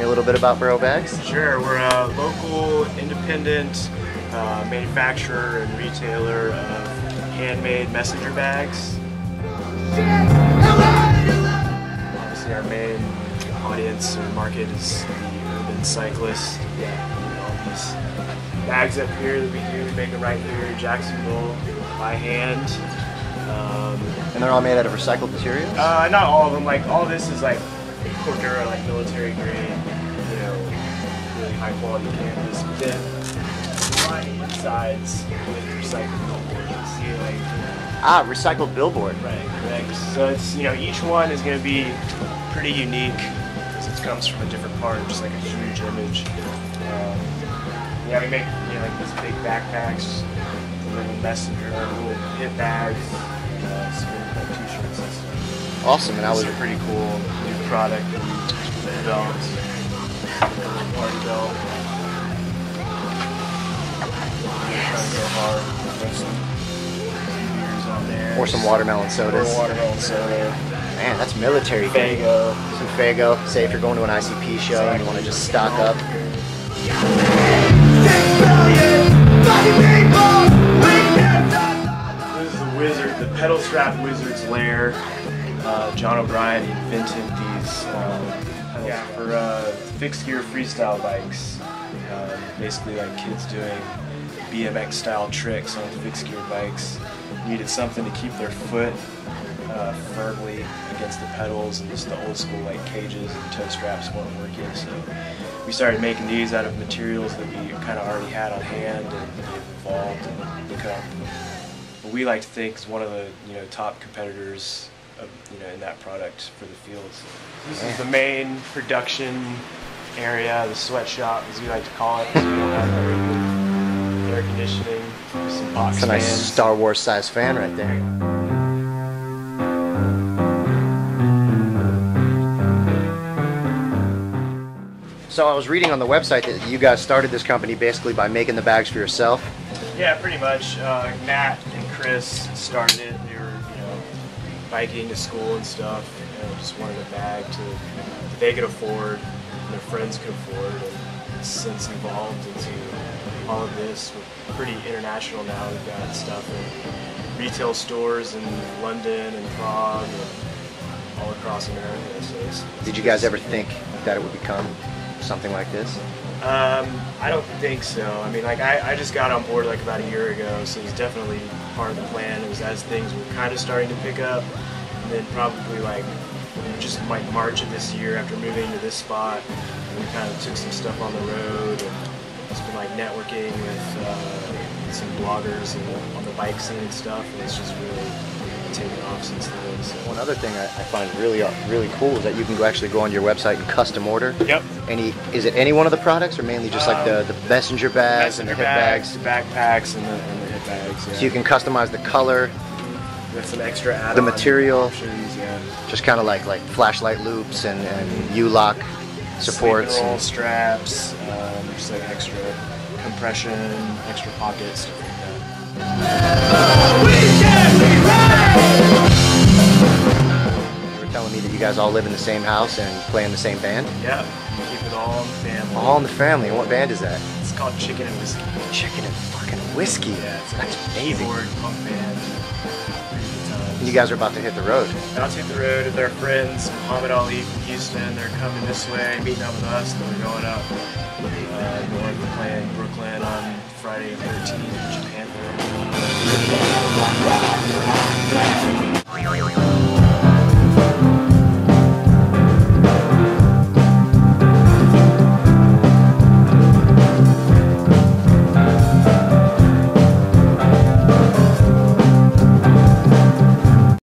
me a little bit about Burro Bags? Sure. We're a local, independent manufacturer and retailer of handmade messenger bags. Obviously our main audience or market is the urban cyclist. Yeah, all these bags up here that we do, we make them right here in Jacksonville by hand. And they're all made out of recycled materials? Not all of them. Like, all this is like Cordura, like military grade, you know, really high quality canvas. But then the insides with recycled billboard. You can see, like, recycled billboard. Right, correct. So it's, you know, each one is going to be pretty unique because it comes from a different part, just like a huge image. Yeah, we make, you know, like these big backpacks, the little messenger, little hip bags, t-shirts and stuff. Awesome, and that was a pretty cool new product. The belt, the little party belt. Trying to go hard, throw some beers on there. Or some watermelon sodas. Or watermelon soda. Man, that's military. Faygo. Some Faygo. Say if you're going to an ICP show and you want to just stock up. This is the wizard, the pedal strap wizard's lair. John O'Brien invented these for fixed gear freestyle bikes. Basically, like kids doing BMX style tricks on fixed gear bikes. Needed something to keep their foot firmly against the pedals, and just the old school like cages and toe straps weren't working. So we started making these out of materials that we kind of already had on hand and evolved and become what we like to think is one of the, you know, top competitors of, you know, in that product for the fields. This is the main production area, the sweatshop as we like to call it. So we don't have everything, air conditioning, some box fans. That's a nice Star Wars size fan right there. So I was reading on the website that you guys started this company basically by making the bags for yourself. Yeah, pretty much. Matt and Chris started it. They were, you know, biking to school and stuff. And just wanted a bag that they could afford and their friends could afford. And it's since evolved into all of this. We're pretty international now. We've got stuff in retail stores in London and Prague and all across America. So it's Did you guys ever think that it would become something like this? I don't think so. I mean, like, I just got on board like about a year ago, so it was definitely part of the plan. It was as things were kind of starting to pick up, and then probably like just like March of this year, after moving to this spot, we kind of took some stuff on the road and just been like networking with some bloggers and on the bike scene and stuff, and it's just really taken off since then. So. One other thing I find really cool is that you can go on your website and custom order. Yep. Is it any one of the products, or mainly just like the messenger bags, and the hip bags? Backpacks and the hip bags. Yeah. So you can customize the color. That's an extra add-on. The material. Options, yeah. Just kind of like flashlight loops and U-lock supports. Sleep roll and straps. Just like extra compression, extra pockets, stuff like that. That you guys all live in the same house and play in the same band? Yeah, we keep it all in the family. All in the family. And what band is that? It's called Chicken and Whiskey. Chicken and fucking Whiskey. Yeah, it's that's amazing. Punk band. And you guys are about to hit the road. About to hit the road with our friends, Muhammad Ali from Houston. They're coming this way, meeting up with us. Then we're going up. We're playing Brooklyn on Friday the 13th in Japan.